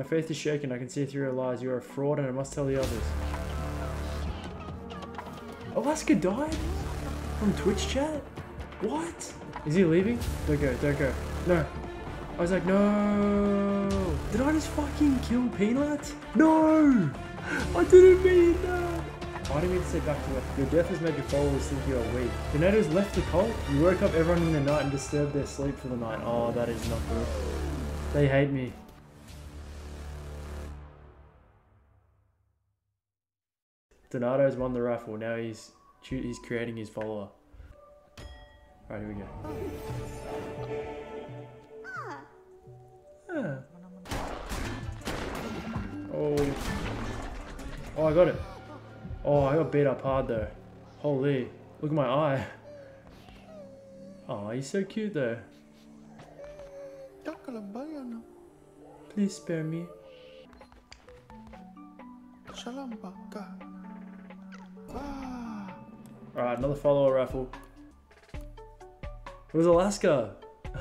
My faith is shaken. I can see through your lies. You are a fraud and I must tell the others. Alaska died? From Twitch chat? What? Is he leaving? Don't go, don't go. No. I was like, no. Did I just fucking kill Peanut? No! I didn't mean that! Why do you mean to say back to left? Your death has made your followers think you are weak. The natives left the cult. You woke up everyone in the night and disturbed their sleep for the night. Oh, that is not good. They hate me. Donato's won the raffle. Now he's creating his follower. Alright, here we go. Ah. Oh. Oh, I got it. Oh, I got beat up hard though. Holy. Look at my eye. Oh, he's so cute though. Please spare me. Alright, another follower raffle. It was Alaska.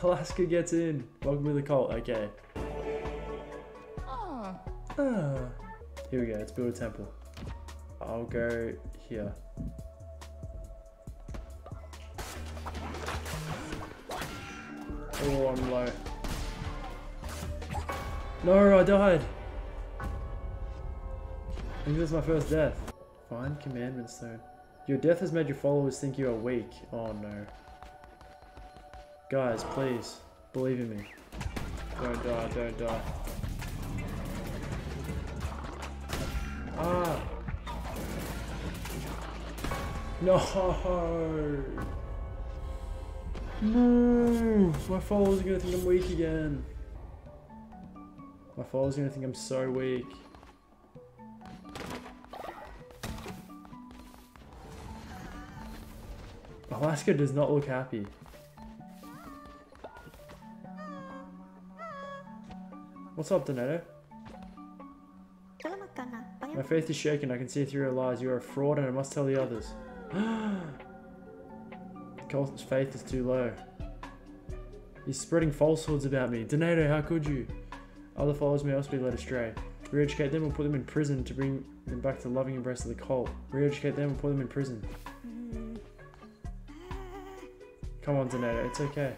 Alaska gets in. Welcome to the cult. Okay. Here we go. Let's build a temple. I'll go here. Oh, I'm low. No, I died. I think this is my first death. Find commandment stone. Your death has made your followers think you are weak. Oh no. Guys, please, believe in me. Don't die, don't die. Ah! No! No! My followers are gonna think I'm weak again. My followers are gonna think I'm so weak. Alaska does not look happy. What's up, Donato? My faith is shaken. I can see through your lies. You are a fraud and I must tell the others. Colton's faith is too low. He's spreading falsehoods about me. Donato, how could you? Other followers may also be led astray. Re-educate them or put them in prison to bring them back to the loving embrace of the cult. Re-educate them or put them in prison. Come on, Donato. It's okay.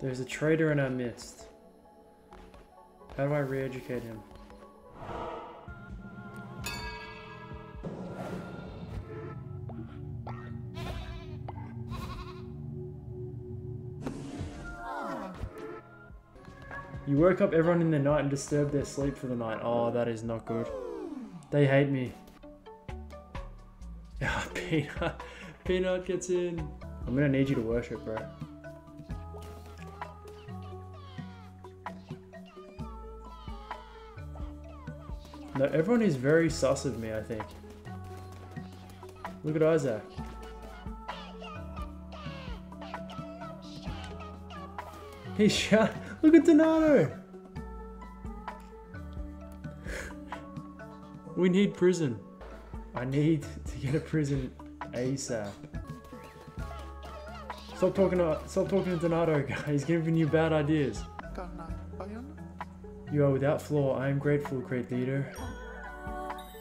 There's a traitor in our midst. How do I re-educate him? You woke up everyone in the night and disturbed their sleep for the night. Oh, that is not good. They hate me. Ah, Peanut. Peanut gets in. I'm gonna need you to worship, bro. No, everyone is very sus of me, I think. Look at Isaac. He's shouting. Look at Donato! We need prison. I need to get a prison ASAP. Stop talking to Donato, guys. He's giving you bad ideas. You are without flaw. I am grateful, great leader.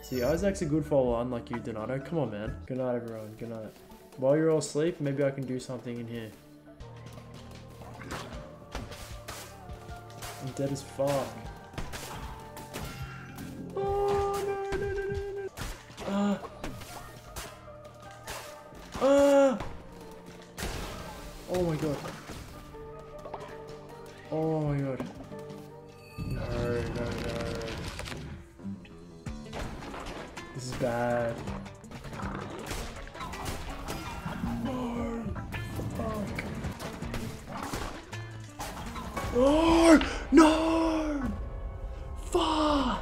See, Isaac's a good follower, unlike you, Donato. Come on, man. Good night, everyone. Good night. While you're all asleep, maybe I can do something in here. I'm dead as fuck. Oh, no, no, no, no, no. Oh my god. Oh my god. No, no, no. This is bad. No. Fuck. Oh! No! Fuck!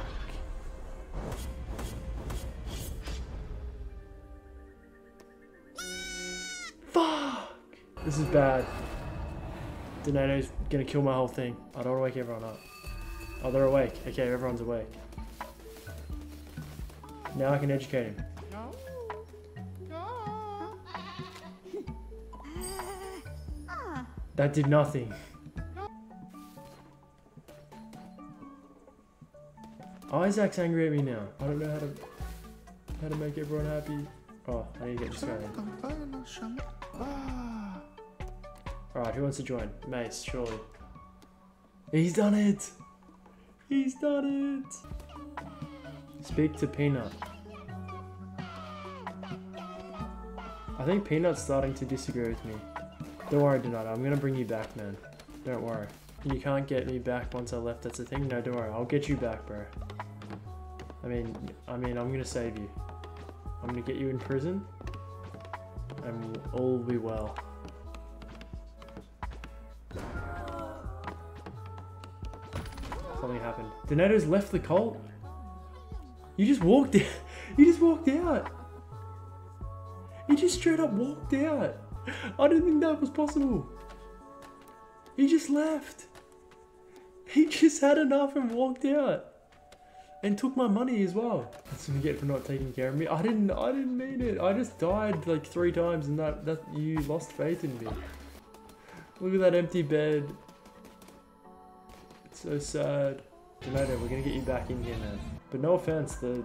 Fuck! This is bad. Donato's gonna kill my whole thing. I don't wake everyone up. Oh, they're awake. Okay, everyone's awake. Now I can educate him. No. No. That did nothing. Isaac's angry at me now. I don't know how to make everyone happy. Oh, I need to get this going. Alright, who wants to join? Mace, surely. He's done it! He's done it! Speak to Peanut. I think Peanut's starting to disagree with me. Don't worry, Donato, I'm gonna bring you back, man. Don't worry. You can't get me back once I left, that's the thing. No, don't worry, I'll get you back, bro. I mean, I'm gonna save you. I'm gonna get you in prison, and all will be well. Something happened. Donato's left the cult. You just walked out. You just walked out. He just straight up walked out. I didn't think that was possible. He just left. He just had enough and walked out. And took my money as well. That's what you get for not taking care of me. I didn't mean it. I just died like 3 times and that you lost faith in me. Look at that empty bed. It's so sad. Donato, we're gonna get you back in here, man. But no offense, the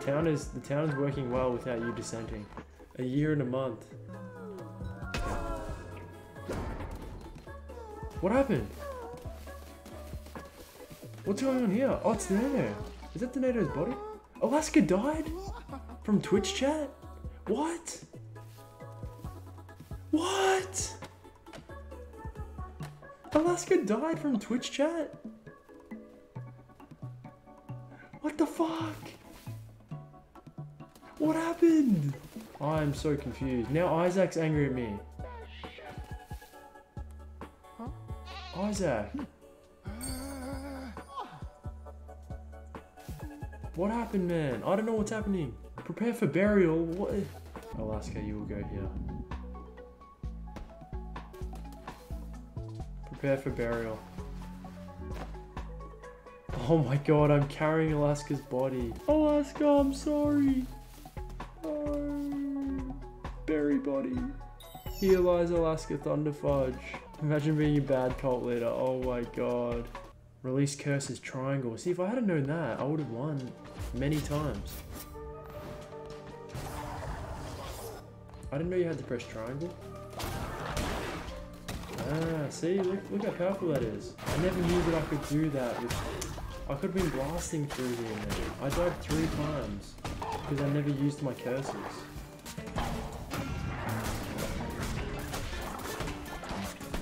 town is working well without you dissenting. A year and a month. What happened? What's going on here? Oh, it's Donato. Is that Donato's body? Alaska died? From Twitch chat? What? What? Alaska died from Twitch chat? What the fuck? What happened? I'm so confused. Now Isaac's angry at me. Huh? Isaac. What happened, man? I don't know what's happening. Prepare for burial. What? Alaska, you will go here. Prepare for burial. Oh my god, I'm carrying Alaska's body. Alaska, I'm sorry. Berry body. Here lies Alaska Thunderfudge. Imagine being a bad cult leader. Oh my god. Release curses triangle. See, if I hadn't known that, I would have won many times. I didn't know you had to press triangle. Ah, see, look how powerful that is. I never knew that I could do that. I could have been blasting through here, man. I died 3 times because I never used my curses.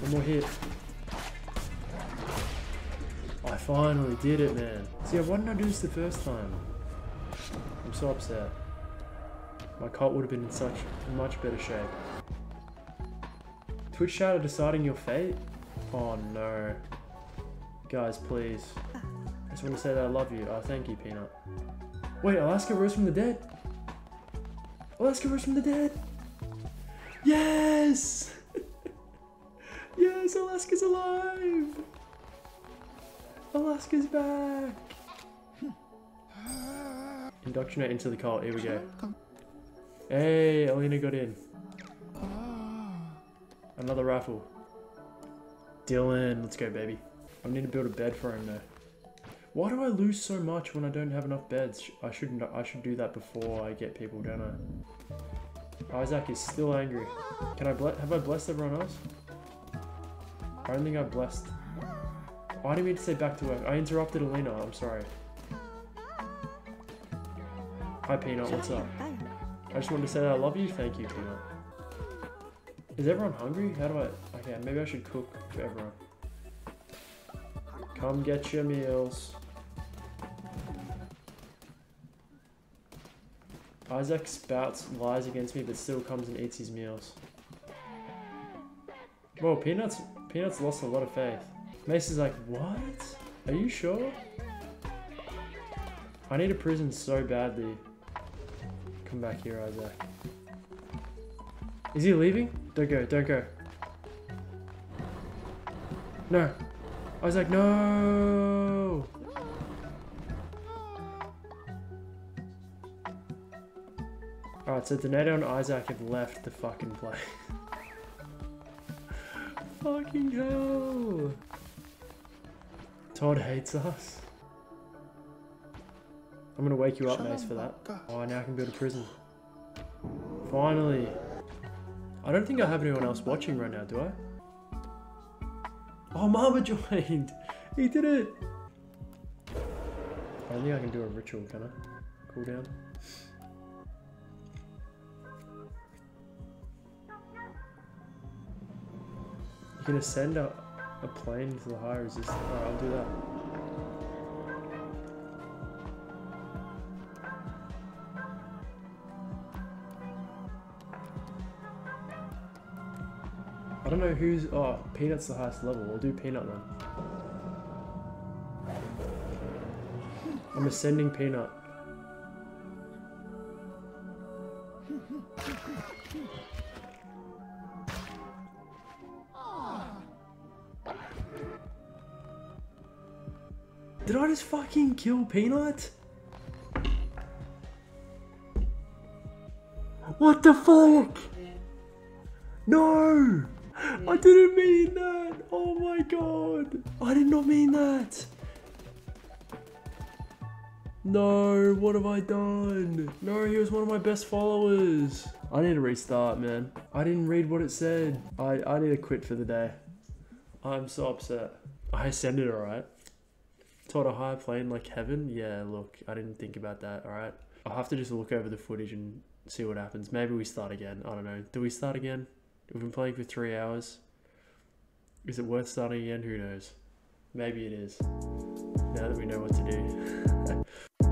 One more hit. I finally did it, man. See, why didn't I do this the first time? I'm so upset. My cult would have been in such much better shape. Twitch chat are deciding your fate? Oh no. Guys, please. I just want to say that I love you. Oh, thank you, Peanut. Wait, Alaska rose from the dead? Alaska rose from the dead? Yes! Yes, Alaska's alive! Alaska's back! Indoctrinate into the cult, here we go. Hey, Alina got in. Another raffle. Dylan, let's go, baby. I need to build a bed for him, though. Why do I lose so much when I don't have enough beds? I should do that before I get people, don't I? Isaac is still angry. Have I blessed everyone else? I don't think I've blessed. Oh, I didn't mean to say back to work. I interrupted Alina. I'm sorry. Hi, Peanut. What's up? I just wanted to say that I love you. Thank you, Peanut. Is everyone hungry? How do I... Okay, maybe I should cook for everyone. Come get your meals. Isaac spouts lies against me, but still comes and eats his meals. Whoa, Peanut's lost a lot of faith. Mace is like, what? Are you sure? I need a prison so badly. Come back here, Isaac. Is he leaving? Don't go, don't go. No. Isaac, no! Alright, so Donato and Isaac have left the fucking place. Fucking hell! Todd hates us. I'm gonna wake you up, Mace, for that. Oh, now I can build a prison. Finally. I don't think I have anyone else watching right now, do I? Oh, Mama joined. He did it. I don't think I can do a ritual, can I? Cool down. You can ascend a plane to the high resistance. Alright, I'll do that. I don't know who's... Oh, Peanut's the highest level. We'll do Peanut then. I'm ascending Peanut. Did I just fucking kill Peanut? What the fuck? No! I didn't mean that! Oh my god! I did not mean that! No, what have I done? No, he was one of my best followers. I need to restart, man. I didn't read what it said. I need to quit for the day. I'm so upset. I ascended, alright? Taught a higher plane like heaven? Yeah, look, I didn't think about that, alright? I'll have to just look over the footage and see what happens. Maybe we start again. I don't know. Do we start again? We've been playing for 3 hours. Is it worth starting again? Who knows? Maybe it is. Now that we know what to do.